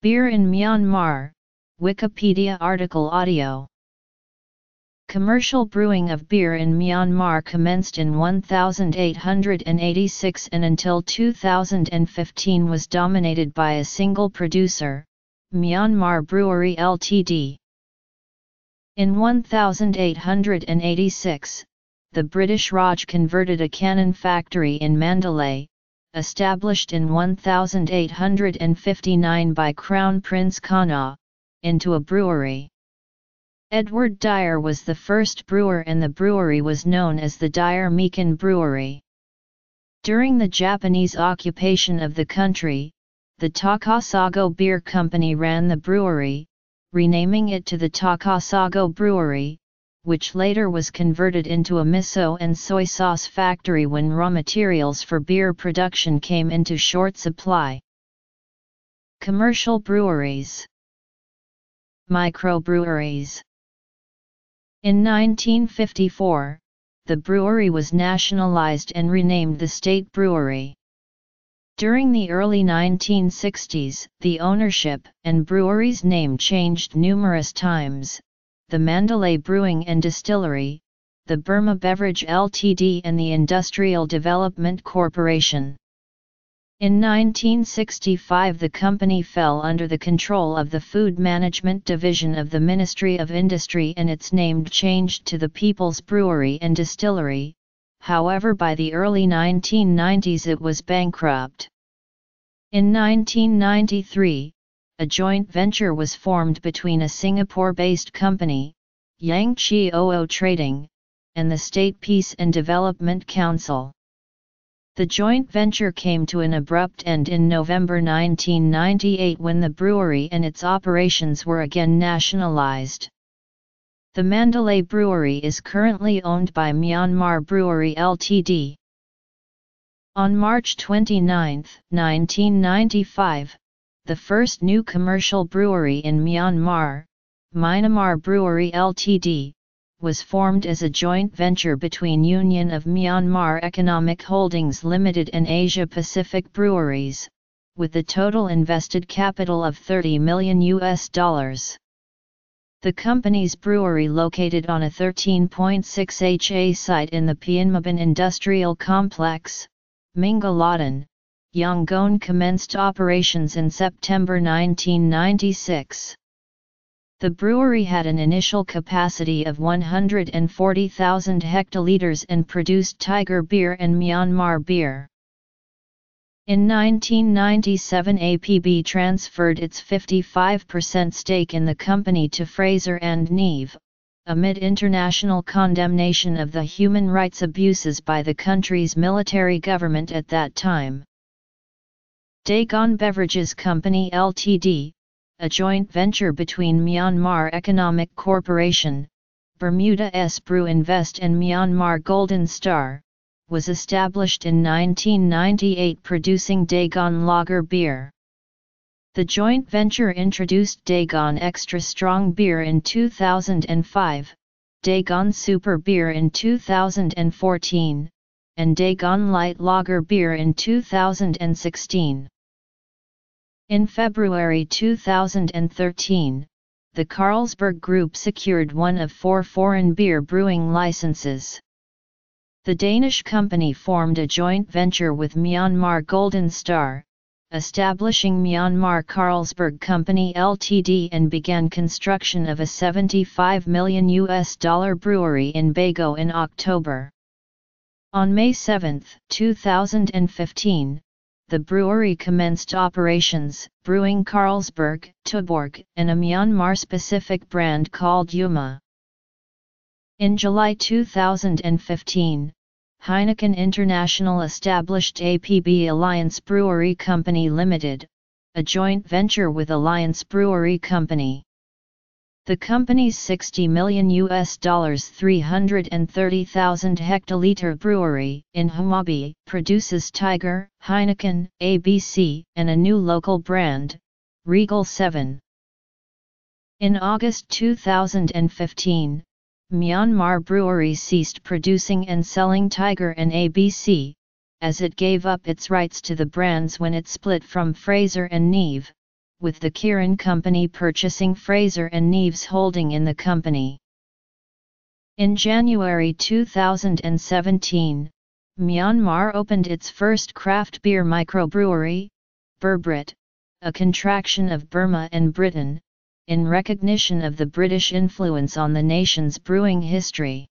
Beer in Myanmar, Wikipedia article audio. Commercial brewing of beer in Myanmar commenced in 1886 and until 2015 was dominated by a single producer, Myanmar Brewery Ltd. In 1886, the British Raj converted a cannon factory in Mandalay, established in 1859 by Crown Prince Kana, into a brewery. Edward Dyer was the first brewer and the brewery was known as the Dyer-Mekin Brewery. During the Japanese occupation of the country, the Takasago Beer Company ran the brewery, renaming it to the Takasago Brewery, which later was converted into a miso and soy sauce factory when raw materials for beer production came into short supply. Commercial breweries. Microbreweries. In 1954, the brewery was nationalized and renamed the State Brewery. During the early 1960s, the ownership and brewery's name changed numerous times: the Mandalay Brewing and Distillery, the Burma Beverage Ltd and the Industrial Development Corporation. In 1965 the company fell under the control of the Food Management Division of the Ministry of Industry and its name changed to the People's Brewery and Distillery, however by the early 1990s it was bankrupt. In 1993, a joint venture was formed between a Singapore-based company, Yang Chi Oo Trading, and the State Peace and Development Council. The joint venture came to an abrupt end in November 1998 when the brewery and its operations were again nationalized. The Mandalay Brewery is currently owned by Myanmar Brewery Ltd. On March 29, 1995, the first new commercial brewery in Myanmar, Myanmar Brewery Ltd, was formed as a joint venture between Union of Myanmar Economic Holdings Ltd and Asia Pacific Breweries, with a total invested capital of $30 million. The company's brewery located on a 13.6 ha site in the Pyinmabin Industrial Complex, Mingaladon, Yangon commenced operations in September 1996. The brewery had an initial capacity of 140,000 hectoliters and produced Tiger Beer and Myanmar Beer. In 1997 APB transferred its 55% stake in the company to Fraser and Neave, amid international condemnation of the human rights abuses by the country's military government at that time. Dagon Beverages Company Ltd, a joint venture between Myanmar Economic Corporation, Bermuda S. Brew Invest and Myanmar Golden Star, was established in 1998 producing Dagon Lager beer. The joint venture introduced Dagon Extra Strong beer in 2005, Dagon Super beer in 2014, and Dagon Light Lager beer in 2016. In February 2013, the Carlsberg Group secured one of 4 foreign beer brewing licenses. The Danish company formed a joint venture with Myanmar Golden Star, establishing Myanmar Carlsberg Company Ltd and began construction of a $75 million brewery in Bago in October. On May 7, 2015, the brewery commenced operations, brewing Carlsberg, Tuborg, and a Myanmar-specific brand called Yuma. In July 2015, Heineken International established APB Alliance Brewery Company Ltd, a joint venture with Alliance Brewery Company. The company's $60 million (330,000 hectoliter) brewery in Hmawbi produces Tiger, Heineken, ABC, and a new local brand, Regal 7. In August 2015, Myanmar Brewery ceased producing and selling Tiger and ABC, as it gave up its rights to the brands when it split from Fraser and Neave, with the Kirin Company purchasing Fraser and Neave's holding in the company. In January 2017, Myanmar opened its first craft beer microbrewery, Burbrit, a contraction of Burma and Britain, in recognition of the British influence on the nation's brewing history.